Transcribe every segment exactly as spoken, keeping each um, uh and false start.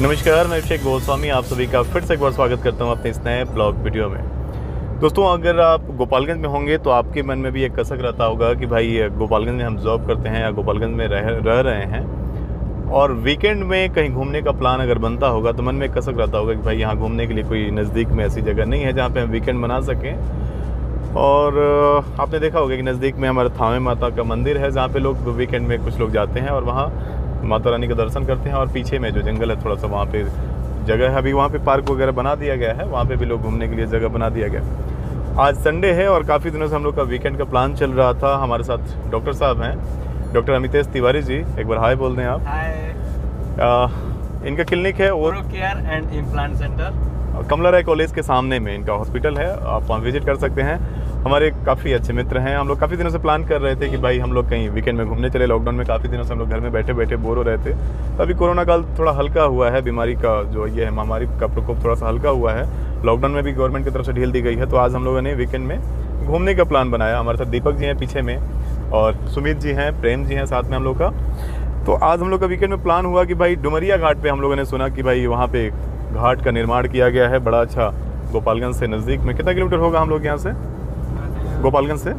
नमस्कार, मैं अभिषेक गोस्वामी आप सभी का फिर से एक बार स्वागत करता हूं अपने इस नए ब्लॉग वीडियो में। दोस्तों, अगर आप गोपालगंज में होंगे तो आपके मन में भी एक कसक रहता होगा कि भाई गोपालगंज में हम जॉब करते हैं या गोपालगंज में रह रह रहे हैं और वीकेंड में कहीं घूमने का प्लान अगर बनता होगा तो मन में कसक रहता होगा कि भाई यहाँ घूमने के लिए कोई नज़दीक में ऐसी जगह नहीं है जहाँ पर हम वीकेंड मना सकें। और आपने देखा होगा कि नज़दीक में हमारा थावे माता का मंदिर है जहाँ पर लोग वीकेंड में कुछ लोग जाते हैं और वहाँ माता रानी का दर्शन करते हैं। और पीछे में जो जंगल है थोड़ा सा, वहाँ पे जगह है, अभी वहाँ पे पार्क वगैरह बना दिया गया है, वहाँ पे भी लोग घूमने के लिए जगह बना दिया गया है। आज संडे है और काफ़ी दिनों से हम लोग का वीकेंड का प्लान चल रहा था। हमारे साथ डॉक्टर साहब हैं, डॉक्टर अमितेश तिवारी जी, एक बार हाय बोल दें आप। आ, इनका क्लिनिक है ओरो care and implant centre, Kamala Rai college के सामने में इनका हॉस्पिटल है, आप वहाँ विजिट कर सकते हैं। हमारे काफ़ी अच्छे मित्र हैं। हम लोग काफ़ी दिनों से प्लान कर रहे थे कि भाई हम लोग कहीं वीकेंड में घूमने चले। लॉकडाउन में काफ़ी दिनों से हम लोग घर में बैठे बैठे बोर हो रहे थे। अभी कोरोना काल थोड़ा हल्का हुआ है, बीमारी का जो ये है महामारी का प्रकोप थोड़ा सा हल्का हुआ है। लॉकडाउन में भी गवर्नमेंट की तरफ से ढील दी गई है, तो आज हम लोगों ने वीकेंड में घूमने का प्लान बनाया। हमारे साथ दीपक जी हैं पीछे में, और सुमित जी हैं, प्रेम जी हैं साथ में हम लोग का। तो आज हम लोग का वीकेंड में प्लान हुआ कि भाई डुमरिया घाट पर हम लोगों ने सुना कि भाई वहाँ पर घाट का निर्माण किया गया है, बड़ा अच्छा, गोपालगंज से नज़दीक में। कितना किलोमीटर होगा हम लोग यहाँ से? गोपालगंज से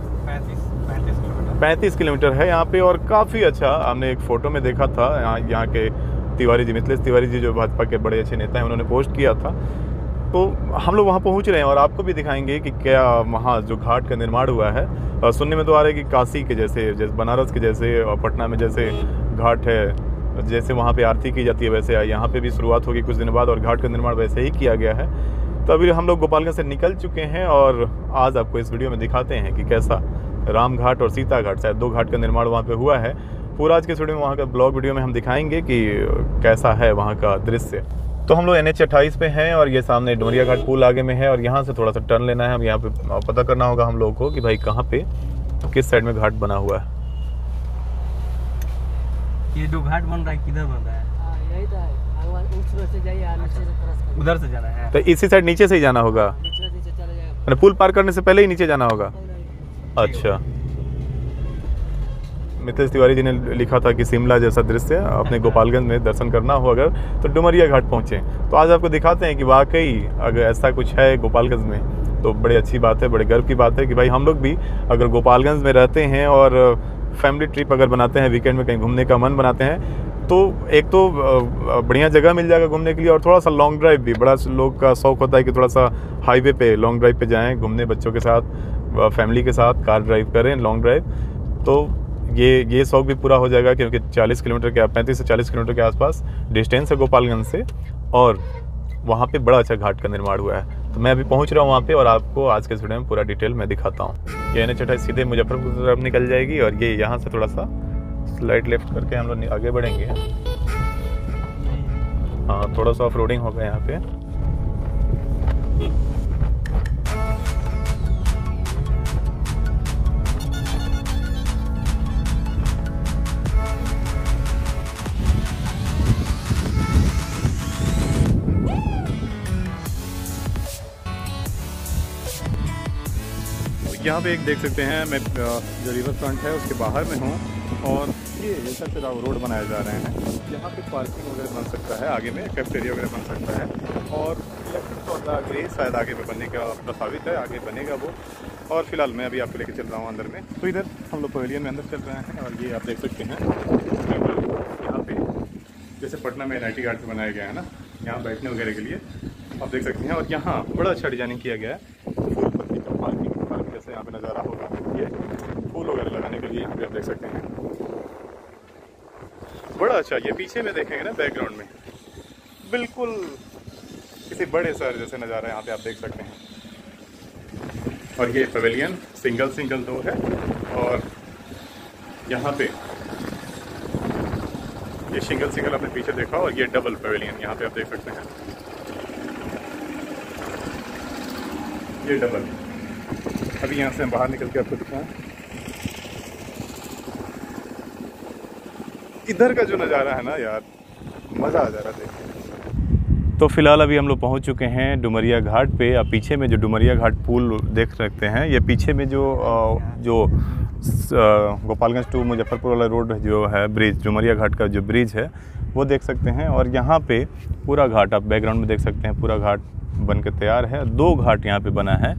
पैंतीस किलोमीटर है यहाँ पे। और काफ़ी अच्छा, हमने एक फ़ोटो में देखा था, यहाँ यहाँ के तिवारी जी, मिथिलेश तिवारी जी जो भाजपा के बड़े अच्छे नेता हैं, उन्होंने पोस्ट किया था। तो हम लोग वहाँ पहुँच रहे हैं और आपको भी दिखाएंगे कि क्या वहाँ जो घाट का निर्माण हुआ है। और सुनने में तो आ रहा है कि काशी के जैसे जैसे बनारस के जैसे और पटना में जैसे घाट है, जैसे वहाँ पर आरती की जाती है, वैसे यहाँ पर भी शुरुआत होगी कुछ दिन बाद और घाट का निर्माण वैसे ही किया गया है। तो अभी हम लोग गोपालगंज से निकल चुके हैं और आज आपको इस वीडियो में दिखाते हैं कि कैसा राम घाट और सीता घाट, शायद दो घाट का निर्माण वहाँ पे हुआ है। पूरा आज के स्टूडियो में, वहाँ का ब्लॉग वीडियो में हम दिखाएंगे कि कैसा है वहाँ का दृश्य। तो हम लोग एन एच अट्ठाईस पे हैं और ये सामने डुमरिया घाट पुल आगे में है और यहाँ से थोड़ा सा टर्न लेना है। हम यहाँ पर पता करना होगा हम लोगों को कि भाई कहाँ पे किस साइड में घाट बना हुआ है। ये जो घाट बन रहा है किधर बन रहा है? उधर से जाना है तो इसी साइड नीचे से ही जाना होगा, मतलब पुल पार करने से पहले ही नीचे जाना होगा। अच्छा, मिथिलेश तिवारी जी ने लिखा था कि शिमला जैसा दृश्य अपने गोपालगंज में दर्शन करना हो अगर तो डुमरिया घाट पहुँचे। तो आज आपको दिखाते हैं कि वाकई अगर ऐसा कुछ है गोपालगंज में तो बड़ी अच्छी बात है, बड़े गर्व की बात है कि भाई हम लोग भी अगर गोपालगंज में रहते हैं और फैमिली ट्रिप अगर बनाते हैं, वीकेंड में कहीं घूमने का मन बनाते हैं, तो एक तो बढ़िया जगह मिल जाएगा घूमने के लिए और थोड़ा सा लॉन्ग ड्राइव भी, बड़ा लोग का शौक होता है कि थोड़ा सा हाईवे पे लॉन्ग ड्राइव पे जाएं घूमने, बच्चों के साथ, फैमिली के साथ कार ड्राइव करें लॉन्ग ड्राइव। तो ये ये शौक भी पूरा हो जाएगा क्योंकि चालीस किलोमीटर के पैंतीस से चालीस किलोमीटर के आसपास डिस्टेंस है गोपालगंज से और वहाँ पर बड़ा अच्छा घाट का निर्माण हुआ है। तो मैं अभी पहुँच रहा हूँ वहाँ पर और आपको आज के स्टूडियो में पूरा डिटेल में दिखाता हूँ। ये एन एच अट्ठाईस सीधे मुजफ्फरपुर की तरफ निकल जाएगी और ये यहाँ से थोड़ा सा स्लाइड लेफ्ट करके हम लोग आगे बढ़ेंगे। हाँ, थोड़ा सा ऑफ रोडिंग होगा यहाँ पे। यहाँ पे एक देख सकते हैं, मैं जो रिवर फ्रंट है उसके बाहर में हूँ और ये जैसा फिर रोड बनाए जा रहे हैं, यहाँ पे पार्किंग वगैरह बन सकता है, आगे में कैफेटेरिया वगैरह बन सकता है और चौदह अगले शायद आगे में बनने का प्रस्तावित है, आगे बनेगा वो। और फिलहाल मैं अभी आपको लेके चल रहा हूँ अंदर में। तो इधर हम लोग पवेलियन में अंदर चल रहे हैं और ये आप देख सकते हैं यहाँ पे जैसे पटना में एन आई टी गार्ड बनाया गया है ना, यहाँ बैठने वगैरह के लिए आप देख सकते हैं। और यहाँ बड़ा अच्छा डिजाइनिंग किया गया है, फूल पत्ती का पार्किंग पार्क जैसे यहाँ पर नज़ारा होगा, ये फूल वगैरह लगाने के लिए यहाँ पर आप देख सकते हैं, बड़ा अच्छा। ये पीछे में देखेंगे ना बैकग्राउंड में बिल्कुल किसी बड़े शहर जैसे नज़ारा यहाँ पे आप देख सकते हैं। और ये पवेलियन सिंगल सिंगल दो है और यहाँ पे ये सिंगल सिंगल आपने पीछे देखा और ये डबल पवेलियन यहाँ पे आप देख सकते हैं, ये डबल। अभी यहाँ से हम बाहर निकल के आपको दिखाएं इधर का जो नज़ारा है ना, यार मज़ा आ जा रहा देखिए। तो फिलहाल अभी हम लोग पहुंच चुके हैं डुमरिया घाट पे। आप पीछे में जो डुमरिया घाट पुल देख सकते हैं, ये पीछे में जो जो गोपालगंज टू मुजफ्फरपुर वाला रोड जो है ब्रिज, डुमरिया घाट का जो ब्रिज है वो देख सकते हैं। और यहाँ पे पूरा घाट आप बैकग्राउंड में देख सकते हैं, पूरा घाट बनकर तैयार है। दो घाट यहाँ पे बना है,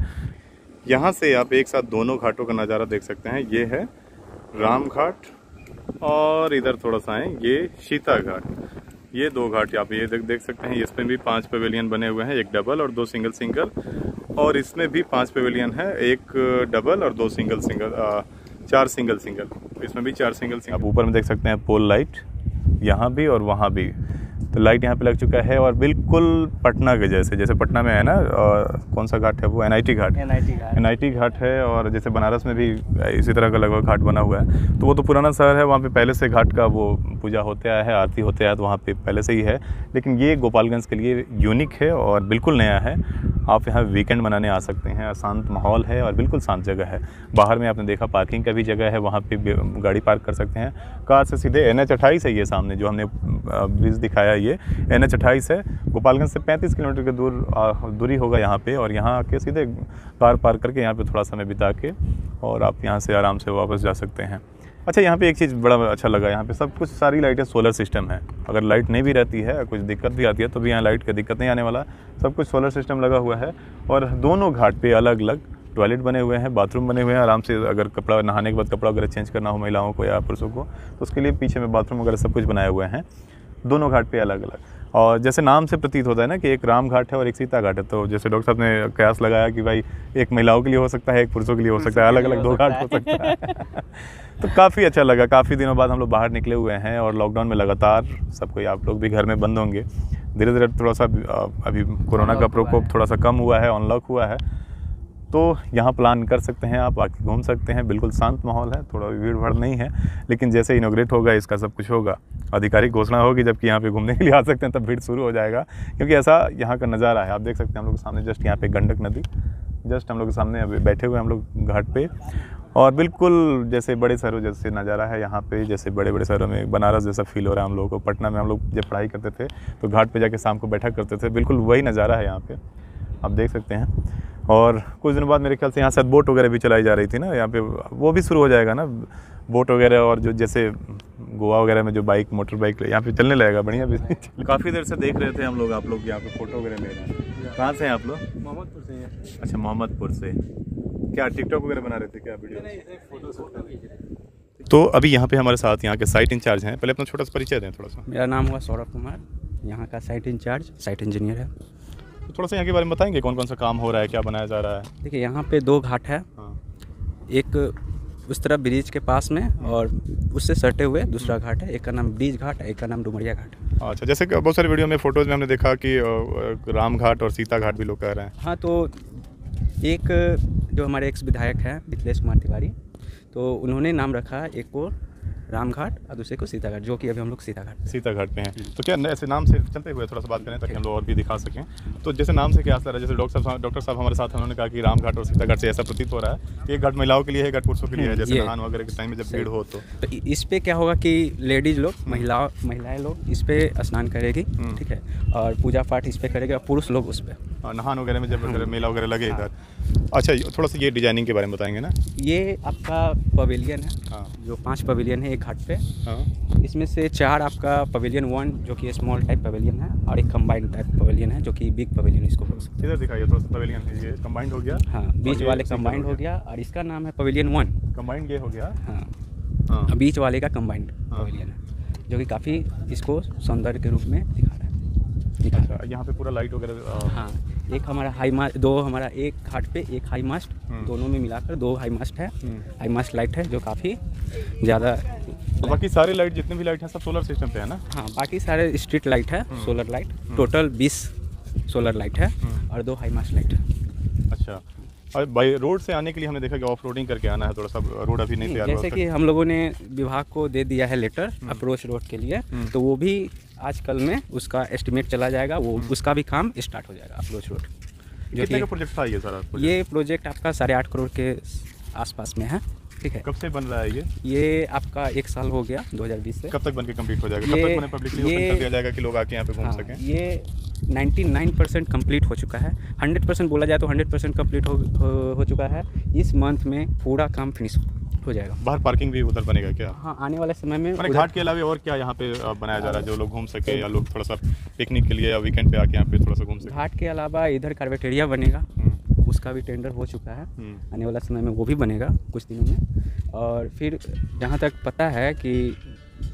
यहाँ से आप एक साथ दोनों घाटों का नज़ारा देख सकते हैं। ये है राम घाट और इधर थोड़ा सा है ये सीता घाट। ये दो घाट आप ये देख देख सकते हैं। इसमें भी पांच पवेलियन बने हुए हैं, एक डबल और दो सिंगल सिंगल। और इसमें भी पांच पवेलियन है, एक डबल और दो सिंगल सिंगल, आ, चार सिंगल सिंगल। इसमें भी चार सिंगल सिंगल। आप ऊपर में देख सकते हैं पोल लाइट, यहाँ भी और वहाँ भी। तो लाइट यहाँ पे लग चुका है और बिल्कुल पटना के जैसे, जैसे पटना में है ना, और कौन सा घाट है वो, एनआईटी घाट, एनआईटी घाट है। और जैसे बनारस में भी इसी तरह का लगभग घाट बना हुआ है। तो वो तो पुराना शहर है, वहाँ पे पहले से घाट का वो पूजा होते आया है, आरती होते आया, तो वहाँ पे पहले से ही है। लेकिन ये गोपालगंज के लिए यूनिक है और बिल्कुल नया है। आप यहाँ वीकेंड मनाने आ सकते हैं। शांत माहौल है और बिल्कुल शांत जगह है। बाहर में आपने देखा पार्किंग का भी जगह है, वहाँ पे गाड़ी पार्क कर सकते हैं। कार से सीधे एन एच अट्ठाईस है, ये सामने जो हमने ब्रिज दिखाया ये एन एच अट्ठाईस है। गोपालगंज से पैंतीस किलोमीटर के दूर दूरी होगा यहाँ पे। और यहाँ आके सीधे कार पार्क करके यहाँ पे थोड़ा समय बिता के और आप यहाँ से आराम से वापस जा सकते हैं। अच्छा, यहाँ पे एक चीज़ बड़ा अच्छा लगा, यहाँ पे सब कुछ सारी लाइटें सोलर सिस्टम है। अगर लाइट नहीं भी रहती है, कुछ दिक्कत भी आती है, तो भी यहाँ लाइट का दिक्कत नहीं आने वाला। सब कुछ सोलर सिस्टम लगा हुआ है और दोनों घाट पे अलग अलग टॉयलेट बने हुए हैं, बाथरूम बने हुए हैं। आराम से अगर कपड़ा नहाने के बाद कपड़ा वगैरह चेंज करना हो महिलाओं को या पुरुषों को, तो उसके लिए पीछे में बाथरूम वगैरह सब कुछ बनाए हुए हैं। दोनों घाट पे अलग अलग। और जैसे नाम से प्रतीत होता है ना कि एक राम घाट है और एक सीता घाट है, तो जैसे डॉक्टर साहब ने कयास लगाया कि भाई एक महिलाओं के लिए हो सकता है, एक पुरुषों के लिए हो सकता है, अलग अलग दो घाट हो सकता है। तो काफ़ी अच्छा लगा। काफ़ी दिनों बाद हम लोग बाहर निकले हुए हैं और लॉकडाउन में लगातार सब कोई, आप लोग भी घर में बंद होंगे। धीरे धीरे थोड़ा सा अभी कोरोना का प्रकोप थोड़ा सा कम हुआ है, अनलॉक हुआ है, तो यहाँ प्लान कर सकते हैं, आप आके घूम सकते हैं। बिल्कुल शांत माहौल है, थोड़ा भीड़ भाड़ नहीं है। लेकिन जैसे इनोग्रेट होगा, इसका सब कुछ होगा, आधिकारिक घोषणा होगी, जबकि यहाँ पे घूमने के लिए आ सकते हैं तब भीड़ शुरू हो जाएगा, क्योंकि ऐसा यहाँ का नज़ारा है। आप देख सकते हैं हम लोग के सामने जस्ट यहाँ पे गंडक नदी, जस्ट हम लोग के सामने अभी बैठे हुए हम लोग घाट पे। और बिल्कुल जैसे बड़े शहरों जैसे नज़ारा है यहाँ पे, जैसे बड़े बड़े शहरों में बनारस जैसा फील हो रहा है हम लोगों को। पटना में हम लोग जब पढ़ाई करते थे तो घाट पर जाके शाम को बैठा करते थे, बिल्कुल वही नज़ारा है यहाँ पर, आप देख सकते हैं। और कुछ दिनों बाद मेरे ख्याल से यहाँ से बोट वगैरह भी चलाई जा रही थी ना यहाँ पे, वो भी शुरू हो जाएगा ना, बोट वगैरह। और जो जैसे गोवा वगैरह में जो बाइक मोटर बाइक यहाँ पे चलने लगेगा, बढ़िया भी। काफ़ी देर से देख रहे थे हम लोग आप लोग यहाँ पे फोटो वगैरह ले रहे हैं। कहाँ से हैं आप लोग? मोहम्मदपुर से हैं। अच्छा, मोहम्मदपुर से। क्या टिकटॉक वगैरह बना रहे थे क्या? वीडियो। तो अभी यहाँ पे हमारे साथ यहाँ के साइट इंचार्ज हैं, पहले अपना छोटा सा परिचय दें थोड़ा सा। मेरा नाम हुआ सौरभ कुमार, यहाँ का साइट इंचार्ज, साइट इंजीनियर है। थोड़ा सा यहाँ के बारे में बताएंगे, कौन कौन सा काम हो रहा है, क्या बनाया जा रहा है? देखिए, यहाँ पे दो घाट है। हाँ। एक उस तरफ ब्रिज के पास में और उससे सटे हुए दूसरा घाट है, एक का नाम ब्रिज घाट है, एक का नाम डुमरिया घाट। अच्छा, जैसे बहुत सारे वीडियो में फोटोज़ में हमने देखा कि राम घाट और सीता घाट भी लोग कह रहे हैं। हाँ, तो एक जो हमारे एक्स विधायक हैं विलेश कुमार तिवारी, तो उन्होंने नाम रखा एक को राम घाट और दूसरे को सीता घाट, जो कि अभी हम लोग सीता घाट सीता घाट पे हैं। तो क्या ऐसे नाम से चलते हुए थोड़ा सा बात करें ताकि हम लोग और भी दिखा सकें। तो जैसे नाम से क्या असर है, जैसे डॉक्टर साहब डॉक्टर साहब हमारे साथ उन्होंने कहा कि राम घाट और सीता घाट से ऐसा प्रतीत हो रहा है कि एक घाट महिलाओं के लिए है, एक घाट पुरुषों के लिए है, जैसे नहान वगैरह के टाइम में जब भीड़ हो। तो इस पर क्या होगा कि लेडीज लोग, महिला महिलाएं लोग इस पर स्नान करेगी, ठीक है, और पूजा पाठ इस पर करेगी, और पुरुष लोग उस पर नहान वगैरह में जब मेला वगैरह लगे इधर। अच्छा, थोड़ा सा ये डिजाइनिंग के बारे में बताएंगे ना। ये आपका पवेलियन है, जो पाँच पवेलियन है घाट पे। हाँ। इसमें से चार आपका पवेलियन वन जो कि स्मॉल टाइप पवेलियन है, और एक कंबाइंड टाइप पवेलियन है जो कि बिग पवेलियन, इसको बोल सकते हैं। इधर दिखाइए थोड़ा सा, पवेलियन है ये कंबाइंड हो गया। हाँ, बीच वाले कंबाइंड हो गया, और इसका नाम है पवेलियन वन, कंबाइंड ये हो गया। हाँ, हाँ। बीच वाले का कंबाइंड पवेलियन है जो कि काफ़ी इसको सौंदर्य के रूप में दिखा रहा है। यहाँ पे पूरा लाइट वगैरह। हाँ, एक हमारा हाई मास्ट, दो हमारा एक घाट पे एक हाई मास्ट, दोनों में मिलाकर दो हाई मास्ट है, हाई मास्ट लाइट है जो काफ़ी ज़्यादा। तो बाकी सारे लाइट जितने भी लाइट हैं सब सोलर सिस्टम पे है ना? हाँ, बाकी सारे स्ट्रीट लाइट है, सोलर लाइट, टोटल बीस सोलर लाइट है और दो हाई मास्ट लाइट है। अच्छा, और बाई रोड से आने के लिए हमने देखा कि ऑफ रोडिंग करके आना है, थोड़ा सा रोड अभी नहीं तैयार है, जैसे कि हम लोगों ने विभाग को दे दिया है लेटर अप्रोच रोड के लिए, तो वो भी आजकल में उसका एस्टिमेट चला जाएगा, वो उसका भी काम स्टार्ट हो जाएगा अप्रोच रोड। कितने का प्रोजेक्ट था ये सारा? ये प्रोजेक्ट आपका साढ़े आठ करोड़ के आसपास में है, ठीक है। कब से बन रहा है ये? ये आपका एक साल हो गया, दो हज़ार बीस से। कब तक बनके कंप्लीट हो जाएगा? कब तक उन्हें पब्लिकली ओपन कर दिया जाएगा कि लोग आके यहाँ पे घूम सकें? ये निन्यानवे परसेंट कंप्लीट हो चुका है, सौ परसेंट बोला जाए तो सौ परसेंट कंप्लीट हो, हो, हो चुका है। इस मंथ में पूरा काम फिनिश होगा। हो जाएगा। बाहर पार्किंग भी उधर बनेगा क्या? हाँ, आने वाले समय में घाट के अलावा और क्या यहाँ पे बनाया जा रहा है जो लोग घूम सके या लोग थोड़ा सा पिकनिक के लिए या वीकेंड पे आके यहाँ पे थोड़ा सा घूम सके? घाट के अलावा इधर कार्पेटेरिया बनेगा, उसका भी टेंडर हो चुका है, आने वाला समय में वो भी बनेगा कुछ दिनों में। और फिर जहाँ तक पता है कि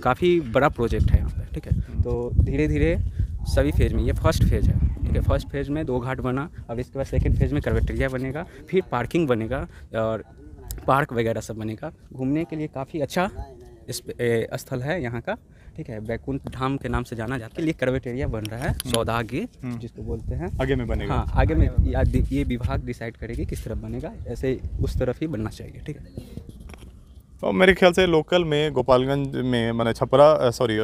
काफ़ी बड़ा प्रोजेक्ट है यहाँ पर, ठीक है। तो धीरे धीरे सभी फेज में, ये फर्स्ट फेज है, ठीक है। फर्स्ट फेज में दो घाट बना, अब इसके बाद सेकेंड फेज में कार्पेटेरिया बनेगा, फिर पार्किंग बनेगा और पार्क वगैरह सब बनेगा। घूमने के लिए काफ़ी अच्छा स्थल है यहाँ का, ठीक है। बैकुंठ धाम के नाम से जाना जाता है। लिए करवेटेरिया बन रहा है, सौदागी जिसको बोलते हैं, आगे में बनेगा। हाँ, आगे में ये विभाग डिसाइड करेगी किस तरफ बनेगा, ऐसे उस तरफ ही बनना चाहिए, ठीक है। तो मेरे ख्याल से लोकल में गोपालगंज में मैंने छपरा सॉरी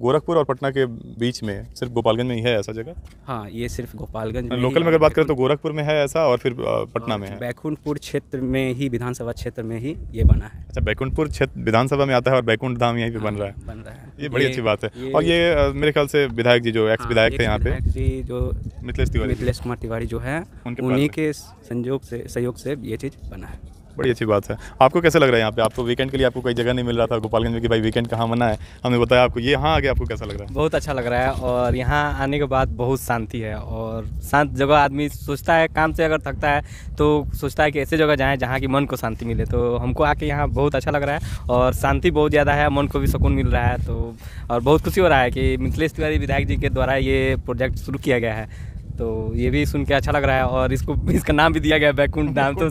गोरखपुर और पटना के बीच में सिर्फ गोपालगंज में ही है ऐसा जगह। हाँ, ये सिर्फ गोपालगंज में। लोकल में अगर बात करें तो गोरखपुर में है ऐसा और फिर पटना में है। बैकुंठपुर क्षेत्र में ही, विधानसभा क्षेत्र में ही ये बना है। अच्छा, बैकुंठपुर क्षेत्र विधानसभा में आता है और बैकुंठ धाम यहीं पर बन रहा है बन रहा है ये बड़ी अच्छी बात है। और ये मेरे ख्याल से विधायक जी जो एक्स विधायक थे यहाँ पे जी, जो मिथिलेश तिवारी विलेश कुमार तिवारी जो है, उन्हीं के संयोग से सहयोग से ये चीज़ बना है। बड़ी अच्छी बात है। आपको कैसा लग रहा है यहाँ पे? आपको वीकेंड के लिए आपको कोई जगह नहीं मिल रहा था गोपालगंज में कि भाई वीकेंड कहाँ मना है, हमने बताया आपको, ये यहाँ आगे आपको कैसा लग रहा है? बहुत अच्छा लग रहा है और यहाँ आने के बाद बहुत शांति है। और शांत जगह आदमी सोचता है, काम से अगर थकता है तो सोचता है कि ऐसे जगह जाएँ जहाँ की मन को शांति मिले, तो हमको आके यहाँ बहुत अच्छा लग रहा है और शांति बहुत ज़्यादा है, मन को भी सुकून मिल रहा है। तो और बहुत खुशी हो रहा है कि मिथिलेश तिवारी विधायक जी के द्वारा ये प्रोजेक्ट शुरू किया गया है, तो ये भी सुन के अच्छा लग रहा है। और इसको इसका नाम भी दिया गया है बैकुंठ धाम, तो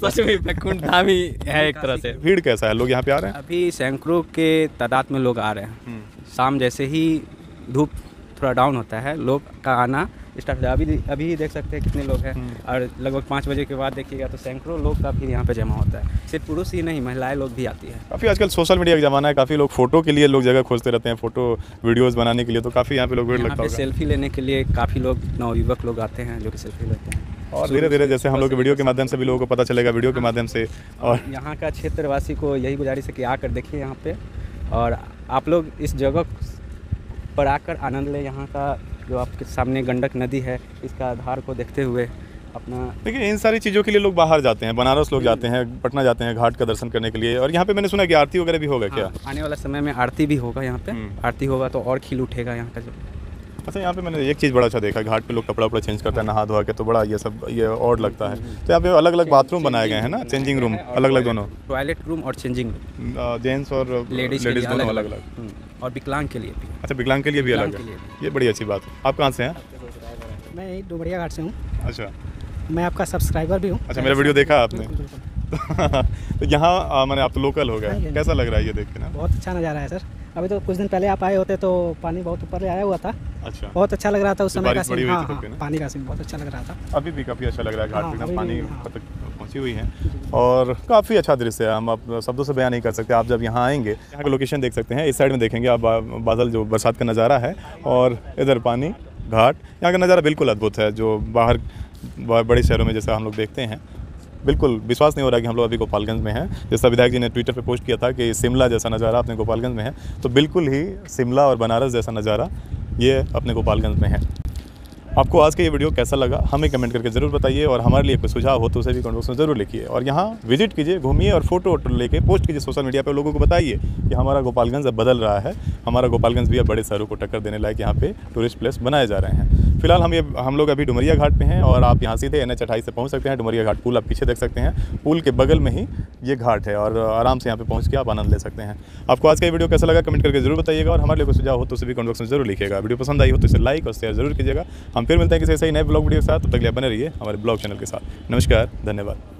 सच में बैकुंठ धाम ही है एक तरह से। भीड़ कैसा है, लोग यहाँ पे आ रहे हैं? अभी सैकड़ों के तादाद में लोग आ रहे हैं। शाम जैसे ही धूप थोड़ा डाउन होता है, लोग का आना स्टार्ट। अभी अभी देख सकते हैं कितने लोग हैं, और लगभग पाँच बजे के बाद देखिएगा तो सैकड़ों लोग का फिर यहाँ पे जमा होता है। सिर्फ पुरुष ही नहीं, महिलाएं लोग भी आती है। काफ़ी आजकल सोशल मीडिया का जमाना है, काफ़ी लोग फोटो के लिए लोग जगह खोजते रहते हैं, फोटो वीडियोस बनाने के लिए, तो काफ़ी यहाँ पे लोग भीड़ लगता है। सेल्फी लेने के लिए काफ़ी लोग नवयुवक लोग आते हैं जो कि सेल्फी लेते हैं। और धीरे धीरे जैसे हम लोग वीडियो के माध्यम से भी लोगों को पता चलेगा वीडियो के माध्यम से। और यहाँ का क्षेत्रवासी को यही गुजारिश है कि आकर देखिए यहाँ पे, और आप लोग इस जगह पर आकर आनंद लें। यहाँ का जो आपके सामने गंडक नदी है, इसका आधार को देखते हुए अपना, लेकिन इन सारी चीज़ों के लिए लोग बाहर जाते हैं, बनारस लोग जाते हैं, पटना जाते हैं घाट का दर्शन करने के लिए। और यहाँ पे मैंने सुना कि आरती वगैरह भी होगा। हाँ, क्या आने वाला समय में आरती भी होगा? यहाँ पे आरती होगा तो और खिल उठेगा यहाँ का जो। अच्छा, यहाँ पे मैंने एक चीज़ बड़ा अच्छा देखा, घाट पे लोग कपड़ा वपड़ा चेंज करता है, नहा धोआ के, तो बड़ा ये सब ये और लगता है। तो यहाँ पे अलग अलग बाथरूम बनाए गए हैं ना, चेंजिंग रूम अलग अलग, दोनों टॉयलेट रूम और चेंजिंग रूम, जेंट्स और लेडीज दोनों अलग अलग, और विकलांग के लिए भी। अच्छा, विकलांग के लिए भी अलग है, ये बड़ी अच्छी बात है। आप कहाँ से हैं? मैं डुमरिया घाट से हूँ। अच्छा, मैं आपका सब्सक्राइबर भी हूँ। अच्छा, मेरा वीडियो देखा आपने? तो यहाँ मैंने, आप तो लोकल हो गए, कैसा लग रहा है ये देख के? ना बहुत अच्छा नज़ारा है सर। अभी तो कुछ दिन पहले आप आए होते तो पानी बहुत ऊपर आया हुआ था। अच्छा, बहुत अच्छा लग रहा था उस समय का सीन। हाँ, हाँ, पानी का सीन बहुत अच्छा लग रहा था। अभी भी काफ़ी अच्छा लग रहा है, घाट पे ना पानी तक पहुँची हुई है और काफ़ी अच्छा दृश्य है। हम आप शब्दों से बयान नहीं कर सकते। आप जब यहाँ आएंगे, यहाँ का लोकेशन देख सकते हैं, इस साइड में देखेंगे आप बादल, जो बरसात का नज़ारा है, और इधर पानी, घाट, यहाँ का नज़ारा बिल्कुल अद्भुत है जो बाहर बड़े शहरों में जैसा हम लोग देखते हैं। बिल्कुल विश्वास नहीं हो रहा है कि हम लोग अभी गोपालगंज में हैं। जैसा विधायक जी ने ट्विटर पे पोस्ट किया था कि शिमला जैसा नज़ारा अपने गोपालगंज में है, तो बिल्कुल ही शिमला और बनारस जैसा नज़ारा ये अपने गोपालगंज में है। आपको आज का ये वीडियो कैसा लगा हमें कमेंट करके ज़रूर बताइए, और हमारे लिए कोई सुझाव हो तो उसे भी कमेंट बॉक्स में ज़रूर लिखिए। और यहाँ विजिट कीजिए, घूमिए और फोटो वोटो लेके पोस्ट कीजिए सोशल मीडिया पर, लोगों को बताइए कि हमारा गोपालगंज अब बदल रहा है, हमारा गोपालगंज भी अब बड़े शहरों को टक्कर देने लायक यहाँ पे टूरिस्ट प्लेस बनाए जा रहे हैं। फिलहाल हम ये हम लोग अभी डुमरिया घाट पे हैं, और आप यहाँ सीधे एन एच अट्ठाईस से पहुँच सकते हैं। डुमरिया घाट पुल आप पीछे देख सकते हैं, पुल के बगल में ही ये घाट है, और आराम से यहाँ पे पहुँच के आप आनंद ले सकते हैं। आपको आज का ये वीडियो कैसा लगा कमेंट करके जरूर बताइएगा, और हमारे लिए कोई सुझाव हो तो उसे भी कमेंट बॉक्स में जरूर लिखिएगा। वीडियो पसंद आई हो तो इसे लाइक और शेयर जरूर कीजिएगा। हम फिर मिलते हैं किसी ऐसे ही नए ब्लॉग वीडियो के साथ, तब तक के लिए बने रहिए हमारे ब्लॉग चैनल के साथ। नमस्कार, धन्यवाद।